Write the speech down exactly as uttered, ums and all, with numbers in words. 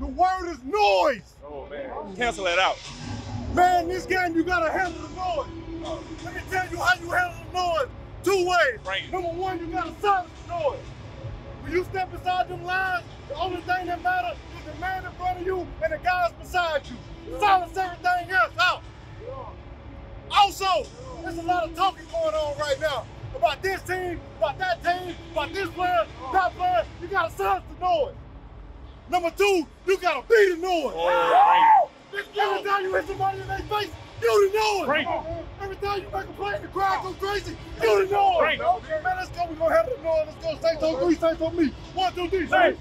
The word is noise. Oh, man. Cancel that out. Man, this game, you got to handle the noise. Oh. Let me tell you how you handle the noise. Two ways. Right. Number one, you got to silence the noise. When you step beside them lines, the only thing that matters is the man in front of you and the guys beside you. Yeah. Silence everything else out. Yeah. Also, there's a lot of talking going on right now about this team, about that team, about this player, that player. You got to silence the noise. Number two, you got to be the noise. Oh, right. Every time you hit somebody in their face, you the noise. Right. Every time you make a play and the crowd goes crazy, you the noise. Right. Man, let's go. We're going to have the noise. Let's go. Say so three, say so me. One, two, three, say.